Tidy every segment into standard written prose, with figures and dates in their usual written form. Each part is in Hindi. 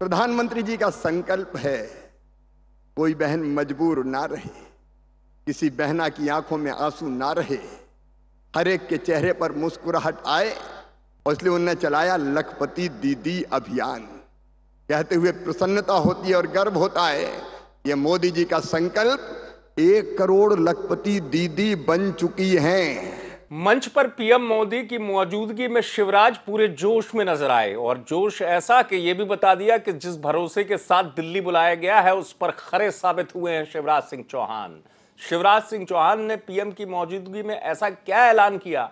प्रधानमंत्री जी का संकल्प है कोई बहन मजबूर ना रहे, किसी बहना की आंखों में आंसू ना रहे, हर एक के चेहरे पर मुस्कुराहट आए। और इसलिए उन्होंने चलाया लखपति दीदी अभियान। कहते हुए प्रसन्नता होती है और गर्व होता है, ये मोदी जी का संकल्प। 1 करोड़ लखपति दीदी बन चुकी हैं। मंच पर पीएम मोदी की मौजूदगी में शिवराज पूरे जोश में नजर आए, और जोश ऐसा कि ये भी बता दिया कि जिस भरोसे के साथ दिल्ली बुलाया गया है उस पर खरे साबित हुए हैं शिवराज सिंह चौहान। शिवराज सिंह चौहान ने पीएम की मौजूदगी में ऐसा क्या ऐलान किया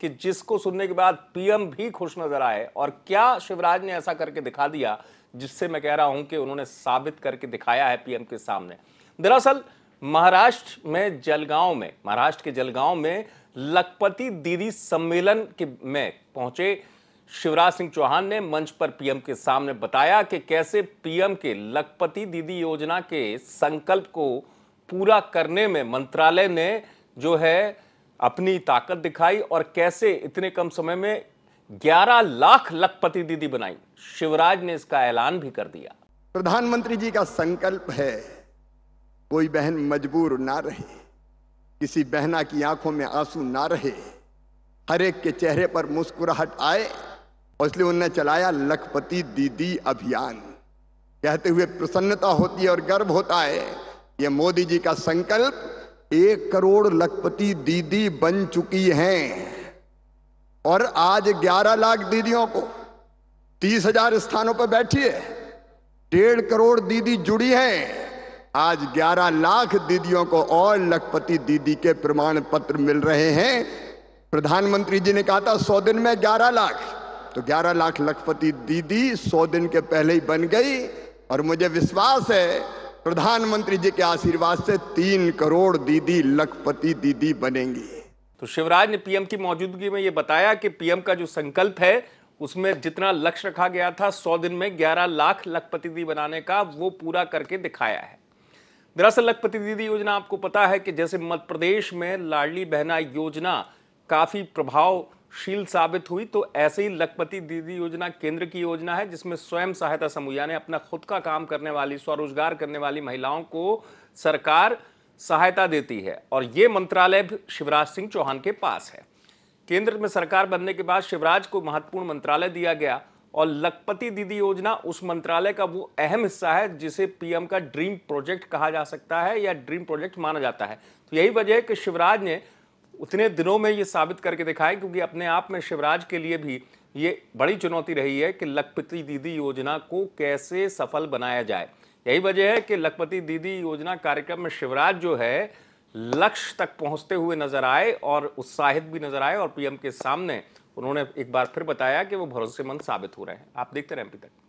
कि जिसको सुनने के बाद पीएम भी खुश नजर आए, और क्या शिवराज ने ऐसा करके दिखा दिया जिससे मैं कह रहा हूं कि उन्होंने साबित करके दिखाया है पीएम के सामने। दरअसल महाराष्ट्र में जलगांव में, महाराष्ट्र के जलगांव में लखपति दीदी सम्मेलन के में पहुंचे शिवराज सिंह चौहान ने मंच पर पीएम के सामने बताया कि कैसे पीएम के लखपति दीदी योजना के संकल्प को पूरा करने में मंत्रालय ने जो है अपनी ताकत दिखाई, और कैसे इतने कम समय में 11 लाख लखपति दीदी बनाई। शिवराज ने इसका ऐलान भी कर दिया। प्रधानमंत्री जी का संकल्प है कोई बहन मजबूर ना रहे, किसी बहना की आंखों में आंसू ना रहे, हर एक के चेहरे पर मुस्कुराहट आए। और इसलिए उन्होंने चलाया लखपति दीदी अभियान। कहते हुए प्रसन्नता होती है और गर्व होता है, ये मोदी जी का संकल्प। 1 करोड़ लखपति दीदी बन चुकी हैं, और आज 11 लाख दीदियों को 30,000 स्थानों पर बैठी है। 1.5 करोड़ दीदी जुड़ी हैं, आज 11 लाख दीदियों को और लखपति दीदी के प्रमाण पत्र मिल रहे हैं। प्रधानमंत्री जी ने कहा था 100 दिन में 11 लाख, तो 11 लाख लखपति दीदी 100 दिन के पहले ही बन गई। और मुझे विश्वास है प्रधानमंत्री जी के आशीर्वाद से 3 करोड़ दीदी लखपति दीदी बनेंगी। तो शिवराज ने पीएम की मौजूदगी में ये बताया कि पीएम का जो संकल्प है उसमें जितना लक्ष्य रखा गया था 100 दिन में 11 लाख लखपति दीदी बनाने का, वो पूरा करके दिखाया है। दरअसल लखपति दीदी योजना आपको पता है कि जैसे मध्य प्रदेश में लाडली बहना योजना काफ़ी प्रभावशील साबित हुई, तो ऐसे ही लखपति दीदी योजना केंद्र की योजना है जिसमें स्वयं सहायता समूह यानी अपना खुद का काम करने वाली, स्वरोजगार करने वाली महिलाओं को सरकार सहायता देती है। और ये मंत्रालय शिवराज सिंह चौहान के पास है। केंद्र में सरकार बनने के बाद शिवराज को महत्वपूर्ण मंत्रालय दिया गया, और लखपति दीदी योजना उस मंत्रालय का वो अहम हिस्सा है जिसे पीएम का ड्रीम प्रोजेक्ट कहा जा सकता है या ड्रीम प्रोजेक्ट माना जाता है। तो यही वजह है कि शिवराज ने उतने दिनों में ये साबित करके दिखाया, क्योंकि अपने आप में शिवराज के लिए भी ये बड़ी चुनौती रही है कि लखपति दीदी योजना को कैसे सफल बनाया जाए। यही वजह है कि लखपति दीदी योजना कार्यक्रम में शिवराज जो है लक्ष्य तक पहुँचते हुए नजर आए और उत्साहित भी नजर आए, और पीएम के सामने उन्होंने एक बार फिर बताया कि वो भरोसेमंद साबित हो रहे हैं। आप देखते रहें एमपी तक।